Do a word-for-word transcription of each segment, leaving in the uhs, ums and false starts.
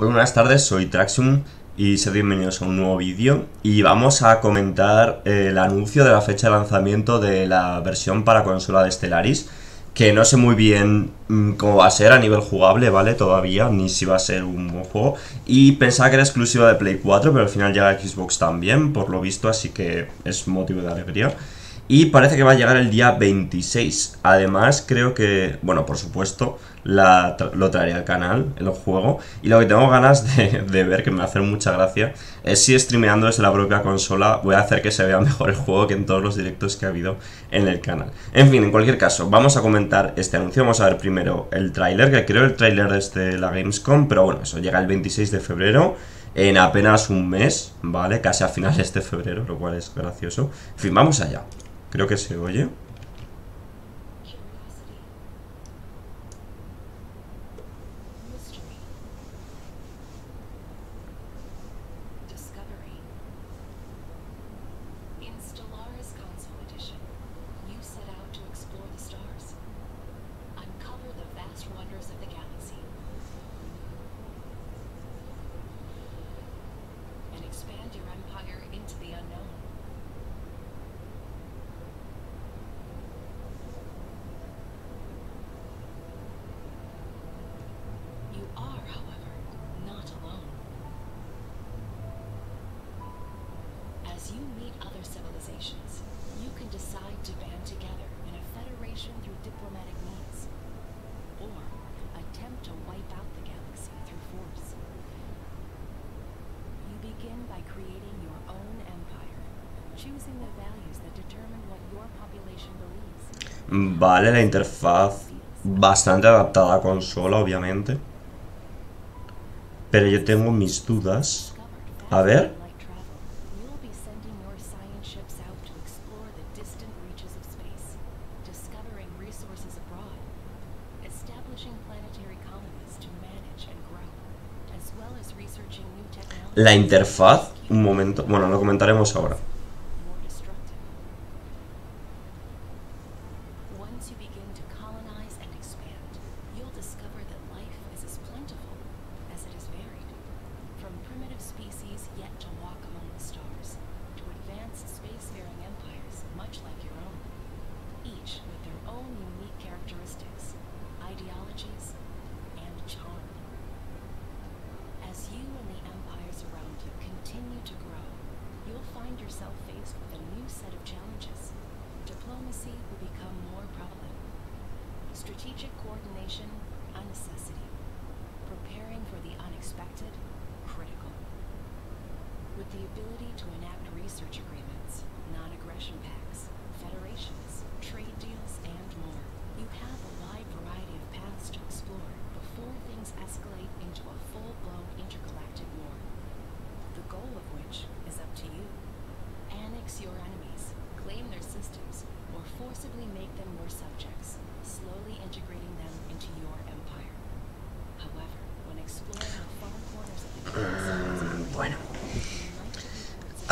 Pues buenas tardes, soy Traxium y sean bienvenidos a un nuevo vídeo. Y vamos a comentar el anuncio de la fecha de lanzamiento de la versión para consola de Stellaris, que no sé muy bien cómo va a ser a nivel jugable, ¿vale? Todavía, ni si va a ser un buen juego. Y pensaba que era exclusiva de Play cuatro, pero al final llega a Xbox también, por lo visto, así que es motivo de alegría. Y parece que va a llegar el día veintiséis. Además, creo que, bueno, por supuesto, la tra lo traeré al canal, el juego. Y lo que tengo ganas de, de ver, que me va a hacer mucha gracia, es si streameando desde la propia consola voy a hacer que se vea mejor el juego que en todos los directos que ha habido en el canal. En fin, en cualquier caso, vamos a comentar este anuncio. Vamos a ver primero el tráiler, que creo el tráiler es de la Gamescom, pero bueno, eso llega el veintiséis de febrero. En apenas un mes, ¿vale? Casi a finales de febrero, lo cual es gracioso. En fin, vamos allá. Creo que se oye. Vale, la interfaz bastante adaptada a consola, obviamente. Pero yo tengo mis dudas. A ver. La interfaz, un momento, bueno, lo comentaremos ahora.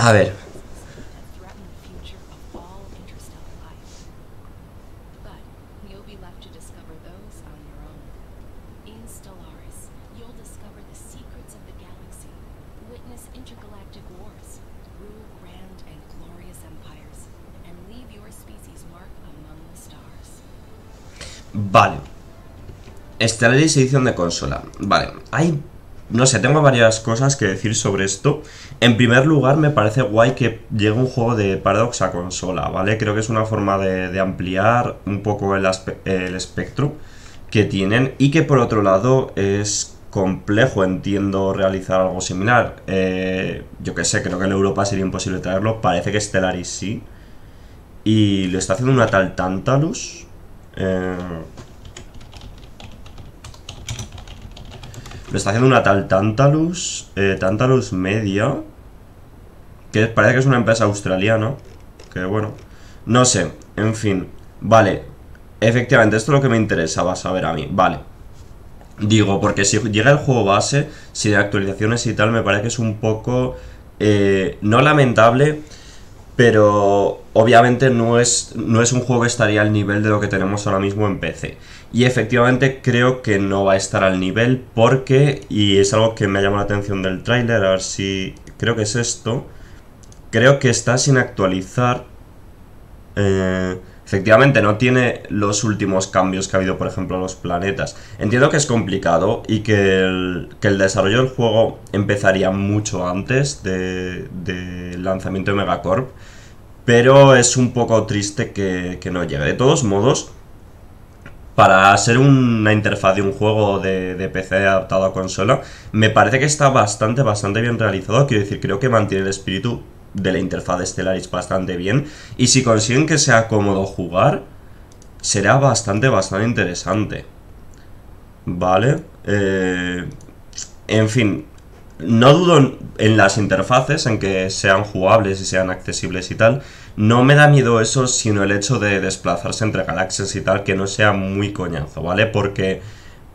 A ver. Vale. Stellaris edición de consola. Vale, hay... No sé, tengo varias cosas que decir sobre esto. En primer lugar, me parece guay que llegue un juego de Paradox a consola, ¿vale? Creo que es una forma de, de ampliar un poco el, el espectro que tienen. Y que por otro lado es complejo, entiendo, realizar algo similar. eh, Yo que sé, creo que en Europa sería imposible traerlo. Parece que Stellaris sí. Y lo está haciendo una tal Tantalus. Eh... Lo está haciendo una tal Tantalus, eh, Tantalus Media, que parece que es una empresa australiana, que bueno, no sé, en fin, vale, efectivamente, esto es lo que me interesaba saber a mí, vale, digo, porque si llega el juego base, sin actualizaciones y tal, me parece que es un poco, eh, no lamentable, pero obviamente no es, no es un juego que estaría al nivel de lo que tenemos ahora mismo en P C. y efectivamente creo que no va a estar al nivel porque, y es algo que me ha llamado la atención del tráiler, a ver si creo que es esto, creo que está sin actualizar. Eh, efectivamente no tiene los últimos cambios que ha habido, por ejemplo, a los planetas. Entiendo que es complicado y que el, que el desarrollo del juego empezaría mucho antes del de lanzamiento de Megacorp, pero es un poco triste que, que no llegue. De todos modos, para ser una interfaz de un juego de, de P C adaptado a consola, me parece que está bastante, bastante bien realizado. Quiero decir, creo que mantiene el espíritu de la interfaz de Stellaris bastante bien, y si consiguen que sea cómodo jugar, será bastante, bastante interesante. Vale, eh, en fin, no dudo en las interfaces, en que sean jugables y sean accesibles y tal. No me da miedo eso, sino el hecho de desplazarse entre galaxias y tal, que no sea muy coñazo, ¿vale? Porque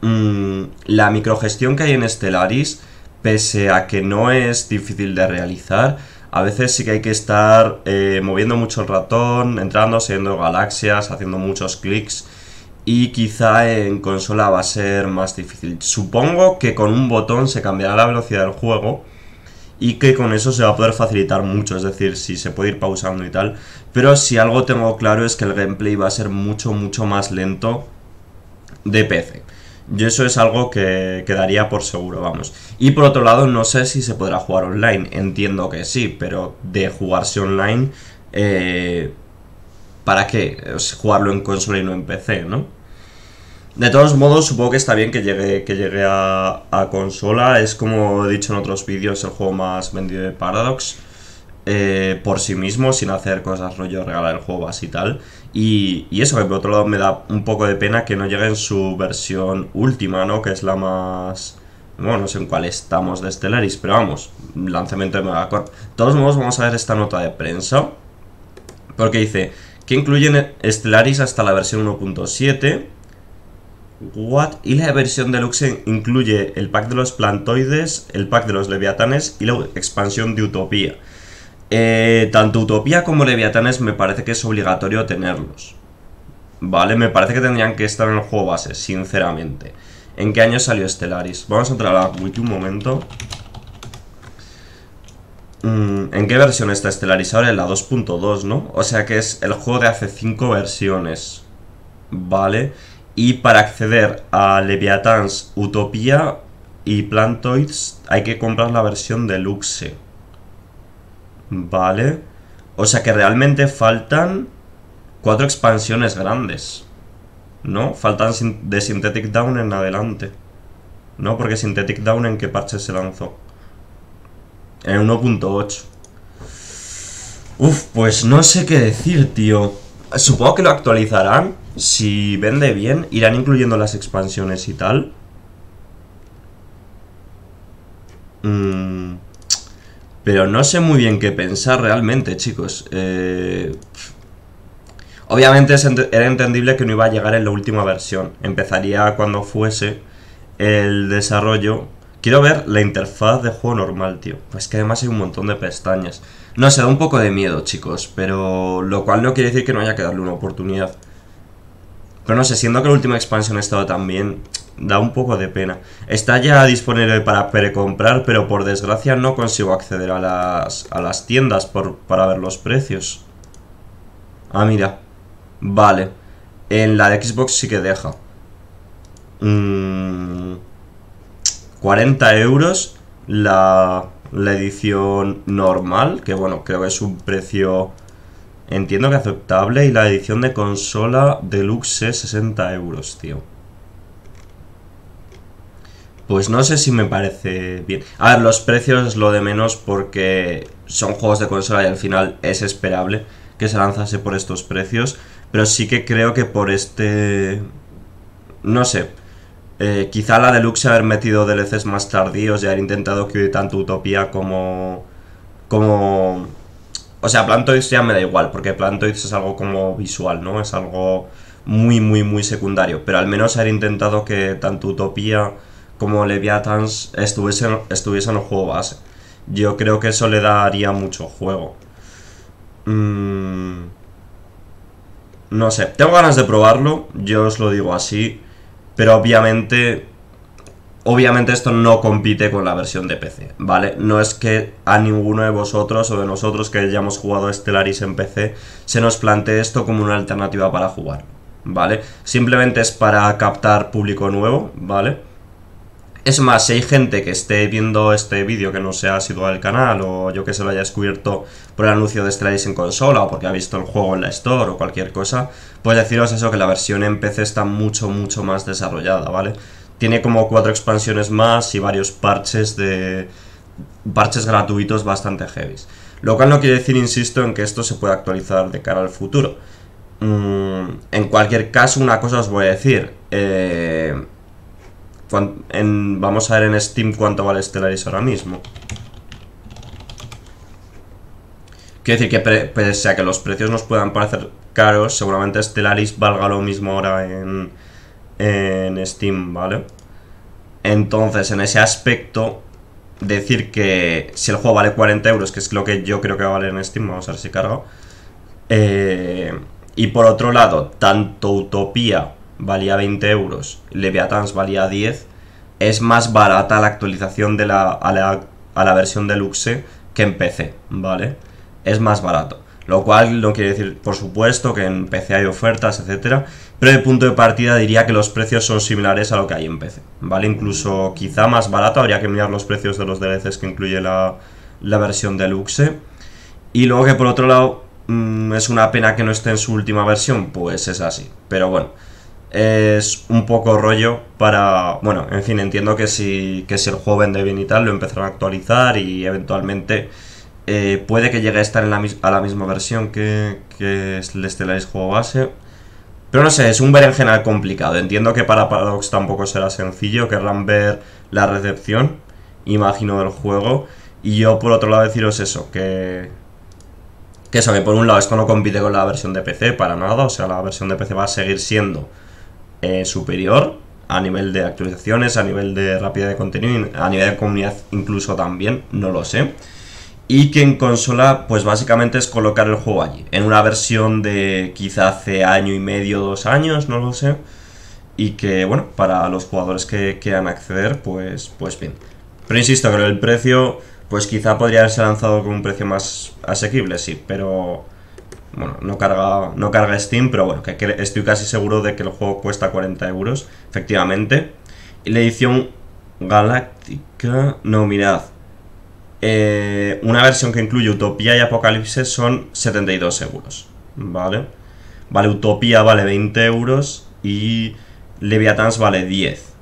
mmm, la microgestión que hay en Stellaris, pese a que no es difícil de realizar, a veces sí que hay que estar eh, moviendo mucho el ratón, entrando, siguiendo galaxias, haciendo muchos clics, y quizá en consola va a ser más difícil. Supongo que con un botón se cambiará la velocidad del juego y que con eso se va a poder facilitar mucho, es decir, si se puede ir pausando y tal. Pero si algo tengo claro es que el gameplay va a ser mucho, mucho más lento de P C. Y eso es algo que quedaría por seguro, vamos. Y por otro lado, no sé si se podrá jugar online. Entiendo que sí, pero de jugarse online, eh, ¿para qué? Es jugarlo en consola y no en P C, ¿no? De todos modos, supongo que está bien que llegue, que llegue a, a consola. Es, como he dicho en otros vídeos, el juego más vendido de Paradox. Eh, por sí mismo, sin hacer cosas rollo regalar el juego así tal, y, y eso que por otro lado me da un poco de pena que no llegue en su versión última, ¿no? Que es la más... bueno, no sé en cuál estamos de Stellaris, pero vamos, lanzamiento de Megacorp. De todos modos, vamos a ver esta nota de prensa, porque dice que incluyen Stellaris hasta la versión uno punto siete. What? Y la versión deluxe incluye el pack de los Plantoides, el pack de los Leviathanes y la expansión de Utopía. Eh, tanto Utopía como Leviathanes me parece que es obligatorio tenerlos, ¿vale? Me parece que tendrían que estar en el juego base, sinceramente. ¿En qué año salió Stellaris? Vamos a entrar a la wiki un momento. mm, ¿En qué versión está Stellaris ahora? En la dos punto dos, ¿no? O sea que es el juego de hace cinco versiones, ¿vale? Y para acceder a Leviathans, Utopía y Plantoids hay que comprar la versión deluxe. Vale, o sea que realmente faltan cuatro expansiones grandes, ¿no? Faltan de Synthetic Dawn en adelante, ¿no? Porque Synthetic Dawn, ¿en qué parche se lanzó? En uno punto ocho. Uf, pues no sé qué decir, tío. Supongo que lo actualizarán. Si vende bien, irán incluyendo las expansiones y tal. Mmm... Pero no sé muy bien qué pensar realmente, chicos. Eh... Obviamente era entendible que no iba a llegar en la última versión. Empezaría cuando fuese el desarrollo. Quiero ver la interfaz de juego normal, tío. Pues que además hay un montón de pestañas. No sé, da un poco de miedo, chicos. Pero lo cual no quiere decir que no haya que darle una oportunidad. Pero no sé, siendo que la última expansión ha estado tan bien, da un poco de pena. Está ya disponible para precomprar, pero por desgracia no consigo acceder a las, a las tiendas por, para ver los precios. Ah, mira. Vale. En la de Xbox sí que deja. Mm, cuarenta euros la, la edición normal, que bueno, creo que es un precio... entiendo que aceptable, y la edición de consola deluxe sesenta euros, tío. Pues no sé si me parece bien. A ver, los precios es lo de menos porque son juegos de consola y al final es esperable que se lanzase por estos precios. Pero sí que creo que por este... no sé. Eh, quizá la deluxe haber metido D L Cs más tardíos y haber intentado que tanto Utopía como... como... o sea, Plantoids ya me da igual, porque Plantoids es algo como visual, ¿no? Es algo muy, muy, muy secundario. Pero al menos haber intentado que tanto Utopía como Leviathans estuviesen, estuviesen en el juego base. Yo creo que eso le daría mucho juego. Mm... No sé, tengo ganas de probarlo, yo os lo digo así. pero obviamente... Obviamente esto no compite con la versión de P C, ¿vale? No es que a ninguno de vosotros o de nosotros que hayamos jugado Stellaris en P C se nos plantee esto como una alternativa para jugar, ¿vale? Simplemente es para captar público nuevo, ¿vale? Es más, si hay gente que esté viendo este vídeo que no sea asiduo al canal o yo que se lo haya descubierto por el anuncio de Stellaris en consola o porque ha visto el juego en la Store o cualquier cosa, pues deciros eso, que la versión en P C está mucho, mucho más desarrollada, ¿vale? Tiene como cuatro expansiones más y varios parches de parches gratuitos bastante heavies. Lo cual no quiere decir, insisto, en que esto se pueda actualizar de cara al futuro. Mm, en cualquier caso, una cosa os voy a decir. Eh, cuan, en, vamos a ver en Steam cuánto vale Stellaris ahora mismo. Quiero decir que pre, pese a que los precios nos puedan parecer caros, seguramente Stellaris valga lo mismo ahora en... en Steam, ¿vale? Entonces, en ese aspecto, decir que si el juego vale cuarenta euros, que es lo que yo creo que va a valer en Steam, vamos a ver si carga. Eh, y por otro lado, tanto Utopía valía veinte euros, Leviathans valía diez, es más barata la actualización de la, a, la, a la versión deluxe que en P C, ¿vale? Es más barato. Lo cual no quiere decir, por supuesto, que en P C hay ofertas, etcétera, pero de punto de partida diría que los precios son similares a lo que hay en P C, ¿vale? Incluso quizá más barato, habría que mirar los precios de los D L Cs que incluye la, la versión deluxe. Y luego que por otro lado, mmm, es una pena que no esté en su última versión, pues es así. Pero bueno, es un poco rollo para... Bueno, en fin, entiendo que si, que si el juego vende bien y tal, lo empezarán a actualizar y eventualmente... Eh, puede que llegue a estar en la, a la misma versión que, que el Stellaris juego base. Pero no sé, es un berenjenal complicado. Entiendo que para Paradox tampoco será sencillo. Querrán ver la recepción, imagino, del juego. Y yo por otro lado deciros eso, que... Que eso, que por un lado esto no compite con la versión de P C para nada. O sea, la versión de P C va a seguir siendo eh, superior a nivel de actualizaciones, a nivel de rapidez de contenido, a nivel de comunidad incluso también, no lo sé. Y que en consola, pues básicamente es colocar el juego allí, en una versión de quizá hace año y medio, dos años, no lo sé. Y que, bueno, para los jugadores que quieran acceder, pues, pues bien. Pero insisto, con el precio, pues quizá podría haberse lanzado con un precio más asequible, sí. Pero, bueno, no carga, no carga Steam, pero bueno, que estoy casi seguro de que el juego cuesta cuarenta euros, efectivamente. Y la edición galáctica, no, mirad. Eh, una versión que incluye Utopía y Apocalipsis son setenta y dos euros, ¿vale? Vale, Utopía vale veinte euros y Leviathans vale diez.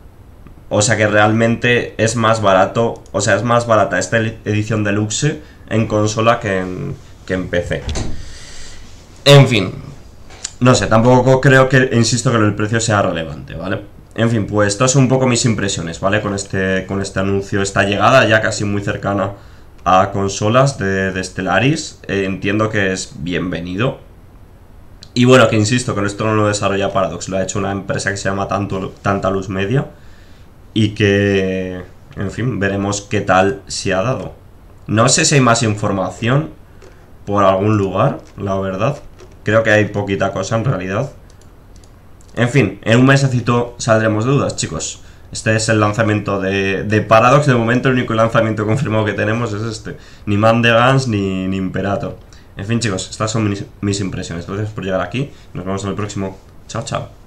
O sea que realmente es más barato, o sea, es más barata esta edición deluxe en consola que en, que en P C. En fin, no sé, tampoco creo que, insisto, que el precio sea relevante, ¿vale? En fin, pues estas son un poco mis impresiones, ¿vale? Con este, con este anuncio, esta llegada ya casi muy cercana a consolas de, de Stellaris, eh, entiendo que es bienvenido. Y bueno, que insisto, que esto no lo desarrolla Paradox, lo ha hecho una empresa que se llama Tantalus Media. Y que, en fin, veremos qué tal se ha dado. No sé si hay más información por algún lugar, la verdad. Creo que hay poquita cosa en realidad. En fin, en un mesecito saldremos de dudas, chicos. Este es el lanzamiento de, de Paradox. De momento el único lanzamiento confirmado que tenemos es este. Ni Mandegans ni, ni Imperator. En fin, chicos, estas son mis, mis impresiones. Gracias por llegar aquí. Nos vemos en el próximo. Chao, chao.